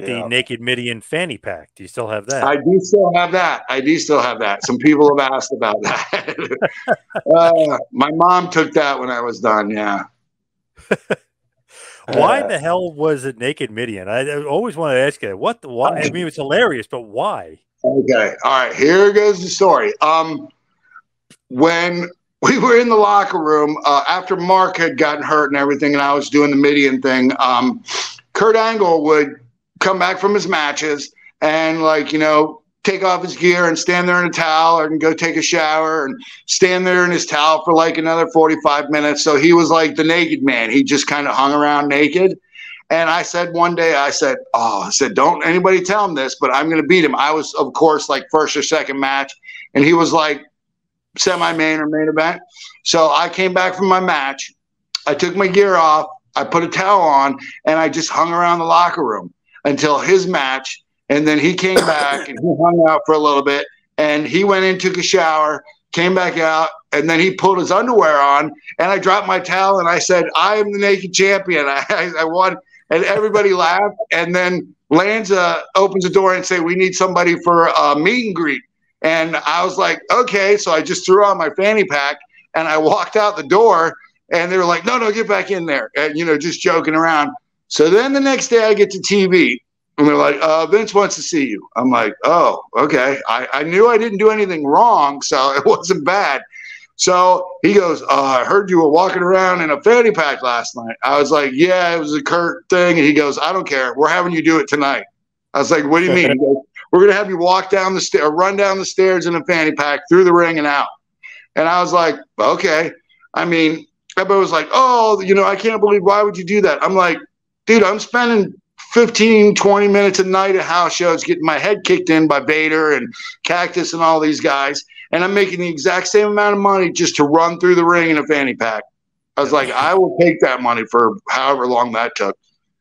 The Naked Mideon fanny pack. Do you still have that? I do still have that. I do still have that. Some people have asked about that. My mom took that when I was done. Yeah. Why the hell was it Naked Mideon? I always wanted to ask you what the why. I mean, it was hilarious, but why? Okay. All right. Here goes the story. When we were in the locker room after Mark had gotten hurt and everything, and I was doing the Mideon thing, Kurt Angle would come back from his matches and, like, you know, take off his gear and stand there in a towel and go take a shower and stand there in his towel for like another 45 minutes. So he was like the naked man. He just kind of hung around naked. And I said one day, I said, don't anybody tell him this, but I'm going to beat him. I was, of course, like first or second match. And he was like semi-main or main event. So I came back from my match. I took my gear off. I put a towel on and I just hung around the locker room until his match. And then he came back and he hung out for a little bit and he went in, took a shower, came back out, and then he pulled his underwear on and I dropped my towel and I said, I am the naked champion. I won. And everybody laughed. And then Lanza opens the door and say, we need somebody for a meet and greet. And I was like, okay. So I just threw on my fanny pack and I walked out the door and they were like, no, get back in there. And, you know, just joking around. So then the next day I get to TV. And they're like, Vince wants to see you. I'm like, oh, okay. I knew I didn't do anything wrong, so it wasn't bad. So he goes, I heard you were walking around in a fanny pack last night. I was like, yeah, it was a Kurt thing. And he goes, I don't care. We're having you do it tonight. I was like, what do you mean? Goes, we're going to have you walk down the stairs, run down the stairs in a fanny pack, through the ring and out. And I was like, okay. I mean, everybody was like, oh, you know, I can't believe, why would you do that? I'm like, dude, I'm spending 15, 20 minutes a night at house shows, getting my head kicked in by Vader and Cactus and all these guys. And I'm making the exact same amount of money just to run through the ring in a fanny pack. I was like, I will take that money for however long that took.